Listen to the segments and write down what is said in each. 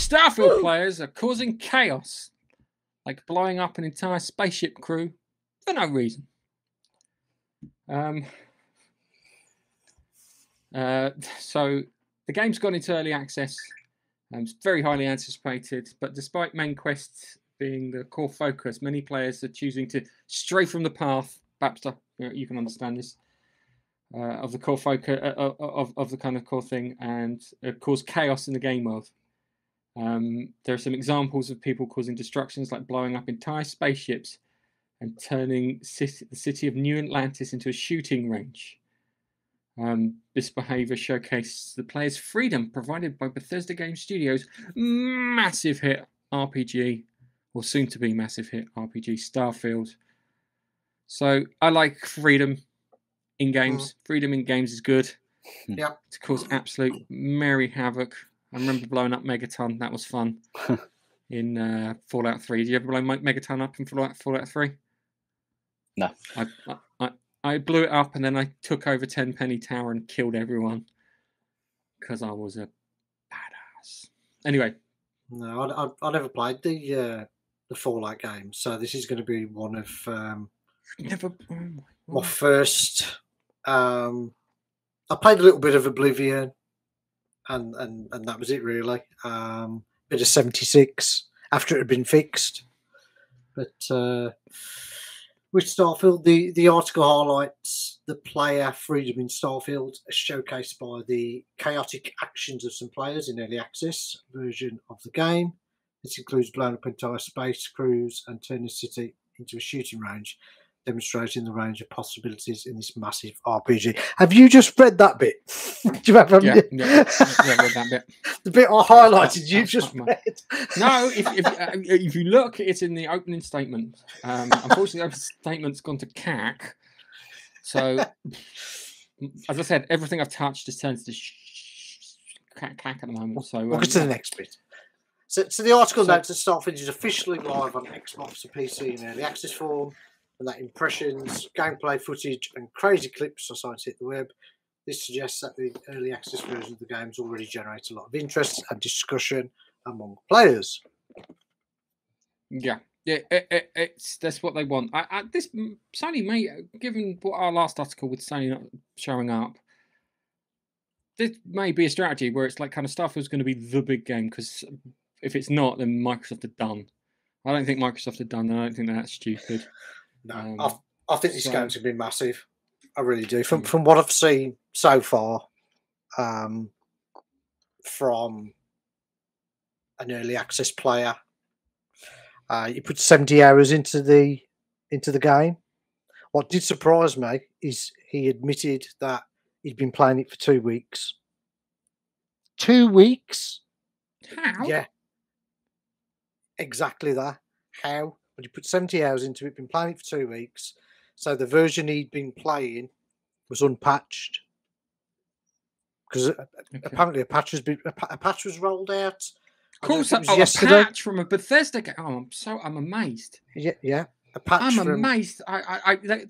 Starfield players are causing chaos, like blowing up an entire spaceship crew for no reason. So the game's gone into early access. It's very highly anticipated, but despite main quests being the core focus, many players are choosing to stray from the path. Babster, you can understand this, of the core focus of the kind of core thing, and cause chaos in the game world. There are some examples of people causing destructions, like blowing up entire spaceships and turning the city of New Atlantis into a shooting range. This behaviour showcases the player's freedom provided by Bethesda Game Studios' massive hit RPG, or soon-to-be massive hit RPG, Starfield. So I like freedom in games. Freedom in games is good. Yep. To cause absolute merry havoc. I remember blowing up Megaton. That was fun. In Fallout 3. Did you ever blow Megaton up in Fallout 3? No. I blew it up and then I took over Tenpenny Tower and killed everyone because I was a badass. Anyway. No, I never played the Fallout games, so this is going to be one of my first. I played a little bit of Oblivion, and that was it really. Bit of 76 after it had been fixed, but. With Starfield, the article highlights the player freedom in Starfield, as showcased by the chaotic actions of some players in early access version of the game. This includes blowing up entire space crews and turning the city into a shooting range, demonstrating the range of possibilities in this massive RPG. Have you just read that bit? Do you remember? Yeah, I read that bit. The bit I highlighted, you just read. No, if you look, it's in the opening statement. Unfortunately, the opening statement's gone to CAC. So, as I said, everything I've touched has turned to CAC at the moment. So, we'll get to the next bit. So the article notes that Starfield is officially live on Xbox and PC in early access form. And that impressions, gameplay footage, and crazy clips are starting to hit the web. This suggests that the early access version of the games already generates a lot of interest and discussion among players. Yeah, that's what they want. This Sony may, given what our last article with Sony not showing up, this may be a strategy where it's like kind of Starfield's going to be the big game, because if it's not, then Microsoft are done. I don't think Microsoft are done, and I don't think they're that stupid. No, I think this game's going to be massive. I really do. From what I've seen so far, from an early access player, you put 70 hours into the game. What did surprise me is he admitted that he'd been playing it for 2 weeks. 2 weeks? How? Yeah, exactly that. How? He put 70 hours into it, been playing it for 2 weeks, so the version he'd been playing was unpatched, because apparently a patch was rolled out. Of course, yesterday. A patch from a Bethesda game. Oh, I'm amazed. Yeah, a patch. I'm amazed.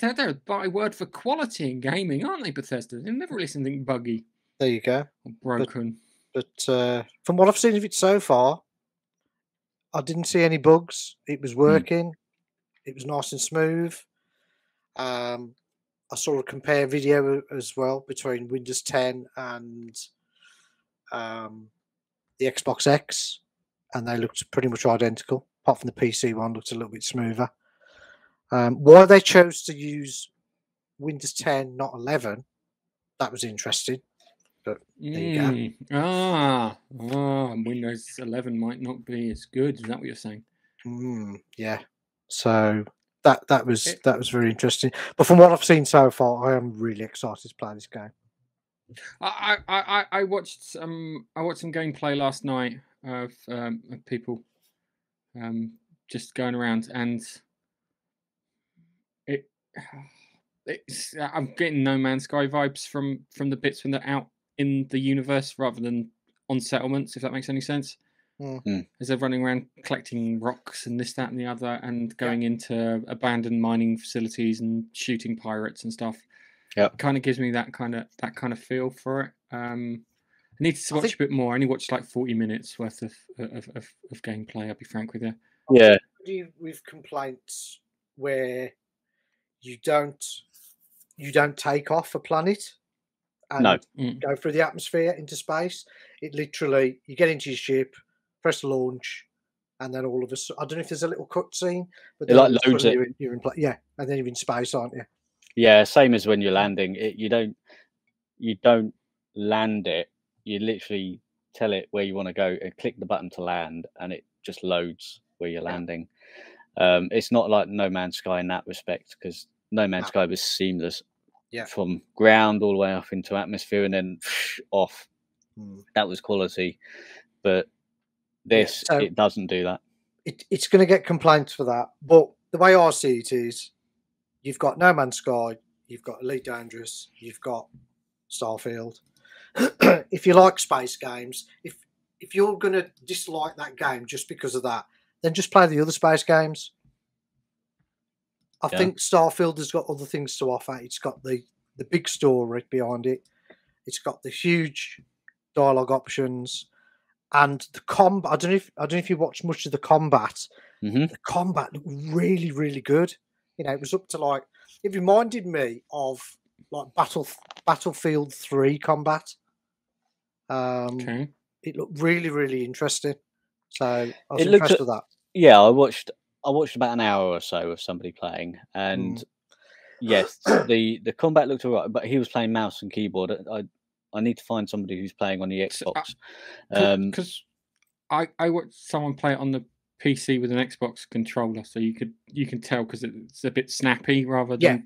They're by word for quality in gaming, aren't they? Bethesda, they never release anything buggy. There you go. Or broken. But from what I've seen of it so far, I didn't see any bugs. It was working. It was nice and smooth. I saw a compare video as well between Windows 10 and the Xbox X, and they looked pretty much identical, apart from the PC one looked a little bit smoother. Why they chose to use Windows 10, not 11, that was interesting. But there you go. Windows 11 might not be as good. Is that what you're saying? Yeah. So that was very interesting. But from what I've seen so far, I am really excited to play this game. I watched some gameplay last night of people just going around, and it's I'm getting No Man's Sky vibes from the bits when they're out in the universe rather than on settlements, if that makes any sense. As they're running around collecting rocks and this, that and the other, and going into abandoned mining facilities and shooting pirates and stuff. It kind of gives me that kind of feel for it. I needed to watch a bit more. I only watched like 40 minutes worth of gameplay, I'll be frank with you. Yeah. With complaints where you don't take off a planet and go through the atmosphere into space. It literally, you get into your ship, press launch, and then all of a sudden, I don't know if there's a little cutscene, but then like loads of yeah, and then you're in space, aren't you? Yeah, same as when you're landing. You don't land it. You literally tell it where you want to go and click the button to land, and it just loads where you're landing. It's not like No Man's Sky in that respect, because No Man's Sky was seamless from ground all the way up into atmosphere and then off. That was quality, but this it doesn't do that. It's going to get complaints for that, but the way I see it is, you've got No Man's Sky, you've got Elite Dangerous, you've got Starfield. If you like space games, if you're going to dislike that game just because of that, then just play the other space games. I think Starfield has got other things to offer. It's got the big story behind it. It's got the huge dialogue options and the combat. I don't know if you watched much of the combat. The combat looked really, really good. You know, it was up to like, it reminded me of like Battlefield 3 combat. It looked really, really interesting. So I was impressed with that. Yeah, I watched about an hour or so of somebody playing, and yes, the combat looked alright, but he was playing mouse and keyboard. I need to find somebody who's playing on the Xbox, because I watched someone play it on the PC with an Xbox controller, so you can tell because it's a bit snappy rather than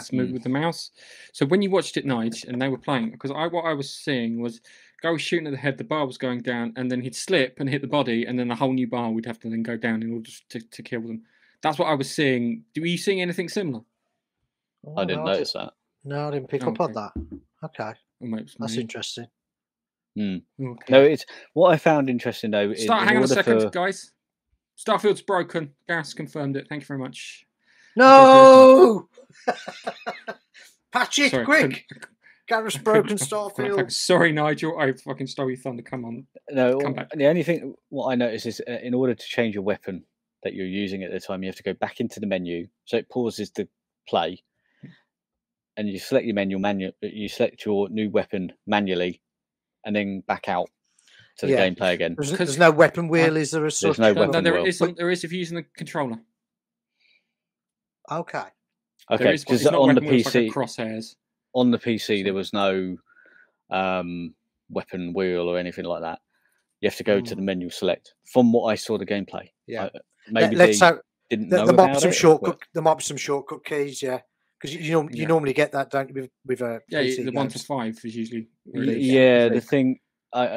smooth with the mouse. So when you watched it, Nige, and they were playing, because what I was seeing was, guy was shooting at the head, the bar was going down, and then he'd slip and hit the body, and then a whole new bar would have to then go down in order to kill them. That's what I was seeing. Were you seeing anything similar? Oh, I didn't notice that. No, I didn't pick up on that. Okay, that's interesting. Okay. No, it's what I found interesting though. Hang on a second, guys. Starfield's broken. Gas confirmed it. Thank you very much. No, patch it quick. Gareth's broken Starfield. Sorry, Nigel, I fucking stole your thunder. Come on. No, the only thing what I noticed is in order to change your weapon that you're using at the time, you have to go back into the menu. So it pauses the play, and you select your menu. You select your new weapon manually, and then back out to the gameplay again. There's no weapon wheel. Is there a sort? There's no weapon wheel. There is if you're using the controller. Okay. Okay. Because on the PC, like crosshairs. On the PC, there was no weapon wheel or anything like that. You have to go to the menu, select. From what I saw, the gameplay, maybe there might be some shortcut keys, because you normally get that, don't you? With the 1 to 5 is usually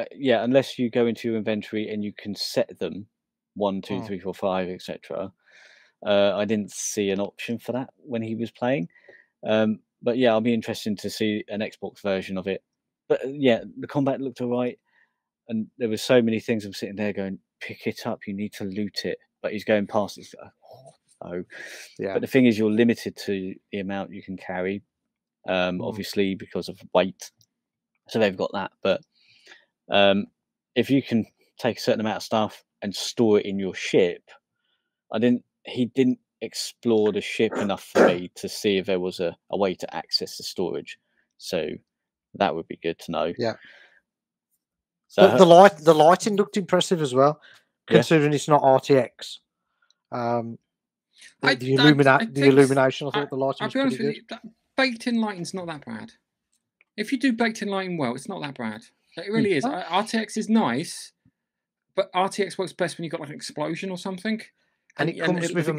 unless you go into your inventory and you can set them 1, 2, 3, 4, 5, etc. I didn't see an option for that when he was playing. But yeah, I'll be interested to see an Xbox version of it. But yeah, the combat looked all right. And there were so many things I'm sitting there going, pick it up, you need to loot it. But he's going past it. But the thing is, you're limited to the amount you can carry, obviously, because of weight. So they've got that. But if you can take a certain amount of stuff and store it in your ship, he didn't explore the ship enough for me to see if there was a way to access the storage, so that would be good to know. So the lighting looked impressive as well, considering it's not RTX. The illumination, I thought the lighting was pretty good. Baked in lighting's not that bad. If you do baked in lighting well, it's not that bad. It really is. RTX is nice, but RTX works best when you've got like an explosion or something. And it comes with a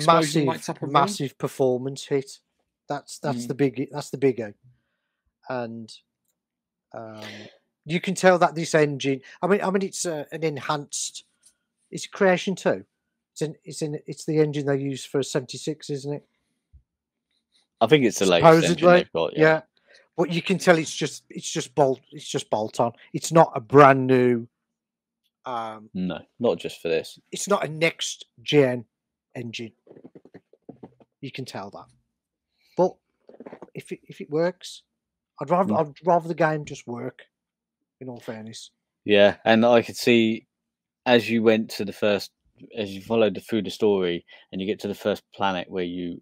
massive performance hit. That's the biggie. And you can tell that this engine. I mean, it's an enhanced. It's Creation 2. It's the engine they use for 76, isn't it? I think it's the latest engine they've got. Yeah, but you can tell it's just bolt on. It's not a brand new. No, not just for this. It's not a next gen engine. You can tell that. But if it works, I'd rather the game just work. In all fairness, Yeah, and I could see as you went to the first, as you followed through the story and you get to the first planet where you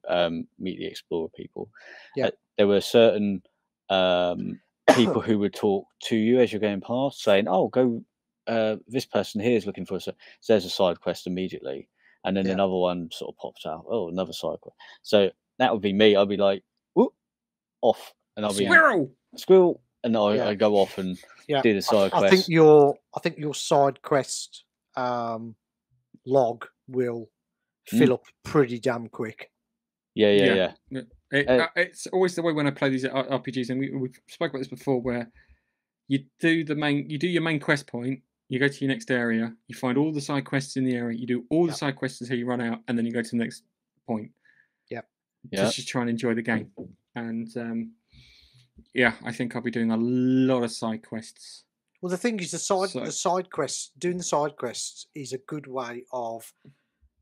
meet the explorer people, yeah, there were certain people who would talk to you as you're going past saying, oh, go, this person here is looking for a, so there's a side quest immediately. And then yeah, another one sort of pops out. Oh, another side quest. So that would be me. I'd be like, whoop, off. And I'll be squirrel, squirrel. And I yeah, go off and yeah, do the side quest. I think your side quest log will fill up pretty damn quick. Yeah. It's always the way when I play these RPGs, and we've spoke about this before, where you do your main quest point, you go to your next area, you find all the side quests in the area, you do all the side quests until you run out, and then you go to the next point. Yeah. Just to try and enjoy the game. And I think I'll be doing a lot of side quests. Well, the thing is, doing the side quests is a good way of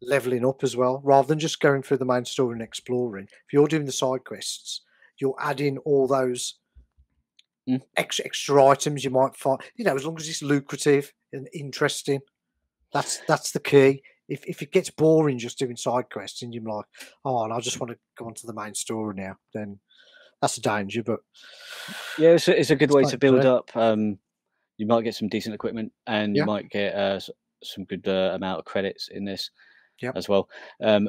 leveling up as well, rather than just going through the main story and exploring. If you're doing the side quests, you're adding all those extra items you might find. You know, as long as it's lucrative and interesting, that's the key. If it gets boring just doing side quests and you're like, oh, and I just want to go on to the main story now, then that's a danger. But yeah, it's a good way to build up. You might get some decent equipment, and you might get some good amount of credits in this as well.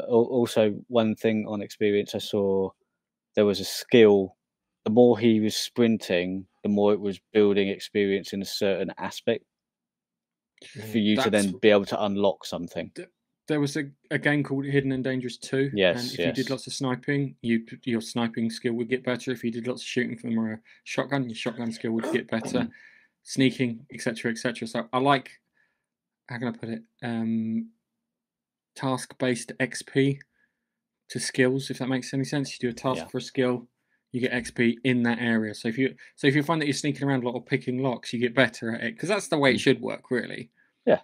Also, one thing on experience, I saw there was a skill. The more he was sprinting, the more it was building experience in a certain aspect for you to then be able to unlock something. There was a game called Hidden and Dangerous Two. Yes, and if you did lots of sniping, your sniping skill would get better. If you did lots of shooting from a shotgun, your shotgun skill would get better. Sneaking, etc., etc. So I like, how can I put it, task-based XP to skills, if that makes any sense. You do a task for a skill, you get XP in that area. So if you find that you're sneaking around a lot or picking locks, you get better at it, because that's the way it should work, really. Yeah.